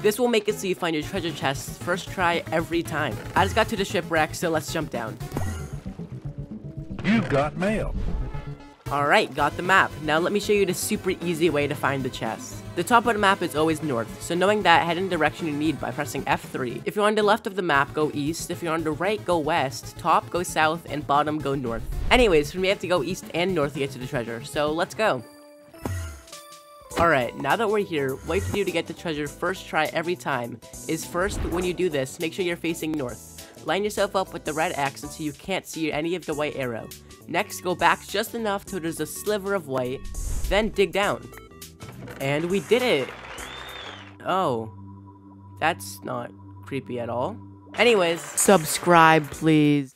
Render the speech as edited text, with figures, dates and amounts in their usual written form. This will make it so you find your treasure chests first try every time. I just got to the shipwreck, so let's jump down. You got mail. Alright, got the map. Now let me show you the super easy way to find the chest. The top of the map is always north, so knowing that, head in the direction you need by pressing F3. If you're on the left of the map, go east. If you're on the right, go west. Top, go south, and bottom, go north. Anyways, we have to go east and north to get to the treasure, so let's go. Alright, now that we're here, what you have to do to get the treasure first try every time is first, when you do this, make sure you're facing north. Line yourself up with the red X until you can't see any of the white arrow. Next, go back just enough till there's a sliver of white, then dig down. And we did it! Oh. That's not creepy at all. Anyways, subscribe please.